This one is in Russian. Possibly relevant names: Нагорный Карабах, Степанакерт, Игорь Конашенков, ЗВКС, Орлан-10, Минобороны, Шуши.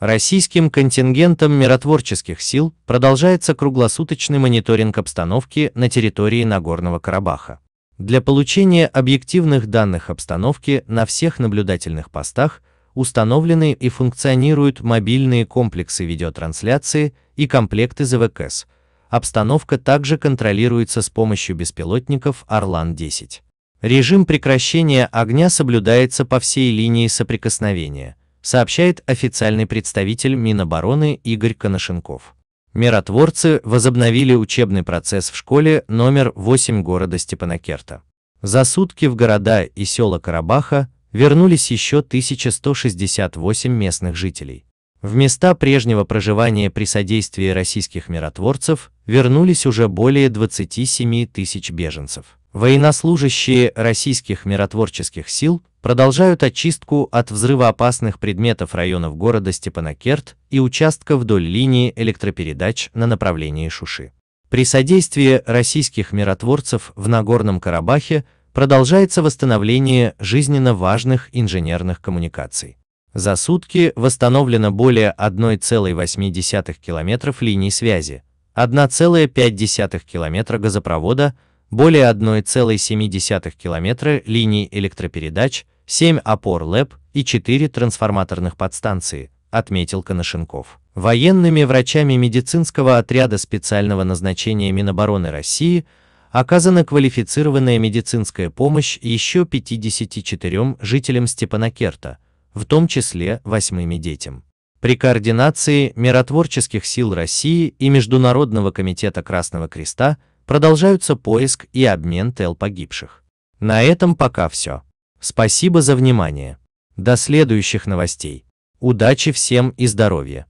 Российским контингентом миротворческих сил продолжается круглосуточный мониторинг обстановки на территории Нагорного Карабаха. Для получения объективных данных обстановки на всех наблюдательных постах установлены и функционируют мобильные комплексы видеотрансляции и комплекты ЗВКС. Обстановка также контролируется с помощью беспилотников «Орлан-10». Режим прекращения огня соблюдается по всей линии соприкосновения, сообщает официальный представитель Минобороны Игорь Конашенков. Миротворцы возобновили учебный процесс в школе номер 8 города Степанакерта. За сутки в города и села Карабаха вернулись еще 1168 местных жителей. В места прежнего проживания при содействии российских миротворцев вернулись уже более 27 тысяч беженцев. Военнослужащие российских миротворческих сил продолжают очистку от взрывоопасных предметов районов города Степанакерт и участка вдоль линии электропередач на направлении Шуши. При содействии российских миротворцев в Нагорном Карабахе продолжается восстановление жизненно важных инженерных коммуникаций. За сутки восстановлено более 1,8 километров линий связи, 1,5 километра газопровода, более 1,7 километра линий электропередач, 7 опор ЛЭП и 4 трансформаторных подстанции, отметил Конашенков. Военными врачами медицинского отряда специального назначения Минобороны России оказана квалифицированная медицинская помощь еще 54 жителям Степанакерта, в том числе 8 детям. При координации миротворческих сил России и Международного комитета Красного Креста продолжаются поиск и обмен тел погибших. На этом пока все. Спасибо за внимание. До следующих новостей. Удачи всем и здоровья.